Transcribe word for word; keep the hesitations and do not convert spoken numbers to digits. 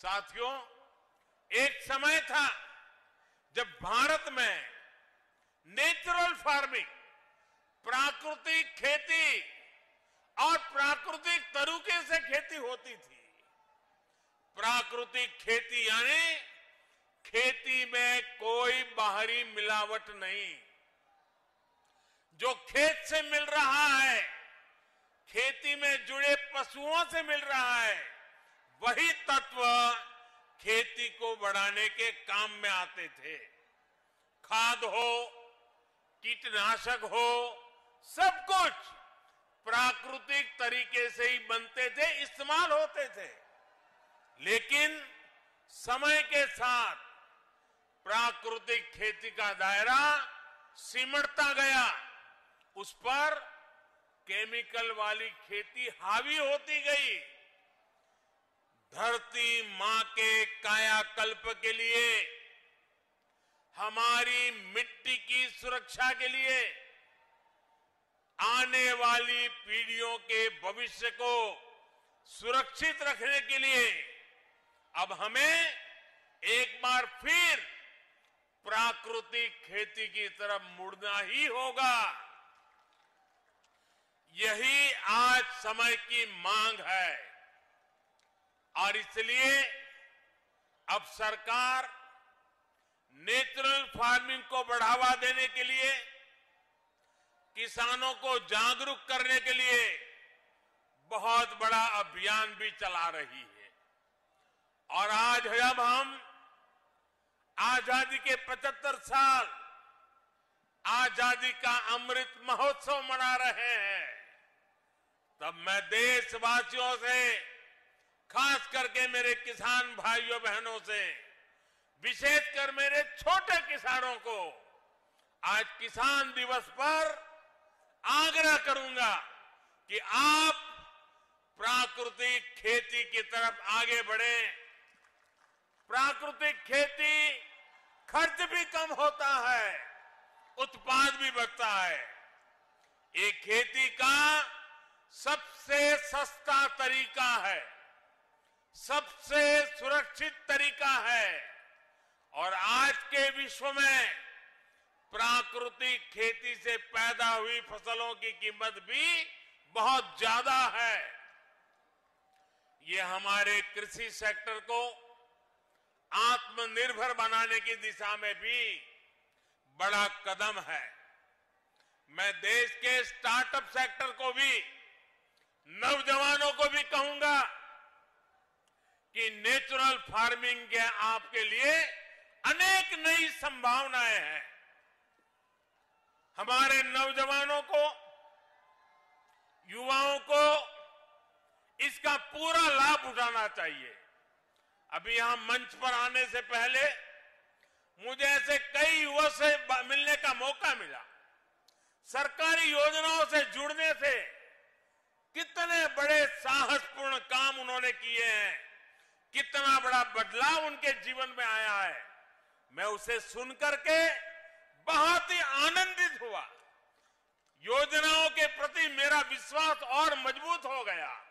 साथियों, एक समय था जब भारत में नेचुरल फार्मिंग, प्राकृतिक खेती और प्राकृतिक तरीके से खेती होती थी। प्राकृतिक खेती यानी खेती में कोई बाहरी मिलावट नहीं। जो खेत से मिल रहा है, खेती में जुड़े पशुओं से मिल रहा है, वही तत्व खेती को बढ़ाने के काम में आते थे। खाद हो, कीटनाशक हो, सब कुछ प्राकृतिक तरीके से ही बनते थे, इस्तेमाल होते थे। लेकिन समय के साथ प्राकृतिक खेती का दायरा सिमटता गया, उस पर केमिकल वाली खेती हावी होती गई। धरती मां के कायाकल्प के लिए, हमारी मिट्टी की सुरक्षा के लिए, आने वाली पीढ़ियों के भविष्य को सुरक्षित रखने के लिए अब हमें एक बार फिर प्राकृतिक खेती की तरफ मुड़ना ही होगा। यही आज समय की मांग है और इसलिए अब सरकार नेचुरल फार्मिंग को बढ़ावा देने के लिए, किसानों को जागरूक करने के लिए बहुत बड़ा अभियान भी चला रही है। और आज जब हम आजादी के पचहत्तर साल, आजादी का अमृत महोत्सव मना रहे हैं, तब मैं देशवासियों से, खास करके मेरे किसान भाइयों बहनों से, विशेषकर मेरे छोटे किसानों को आज किसान दिवस पर आग्रह करूंगा कि आप प्राकृतिक खेती की तरफ आगे बढ़ें। प्राकृतिक खेती, खर्च भी कम होता है, उत्पाद भी बढ़ता है। ये खेती का सबसे सस्ता तरीका है, सबसे सुरक्षित तरीका है। और आज के विश्व में प्राकृतिक खेती से पैदा हुई फसलों की कीमत भी बहुत ज्यादा है। ये हमारे कृषि सेक्टर को आत्मनिर्भर बनाने की दिशा में भी बड़ा कदम है। मैं देश के स्टार्टअप सेक्टर को भी, नौजवानों को भी कहूंगा कि नेचुरल फार्मिंग के आपके लिए अनेक नई संभावनाएं हैं। हमारे नौजवानों को, युवाओं को इसका पूरा लाभ उठाना चाहिए। अभी यहां मंच पर आने से पहले मुझे ऐसे कई युवा से मिलने का मौका मिला। सरकारी योजनाओं से जुड़ने से कितने बड़े साहसपूर्ण काम उन्होंने किए हैं, कितना बड़ा बदलाव उनके जीवन में आया है। मैं उसे सुनकर के बहुत ही आनंदित हुआ। योजनाओं के प्रति मेरा विश्वास और मजबूत हो गया।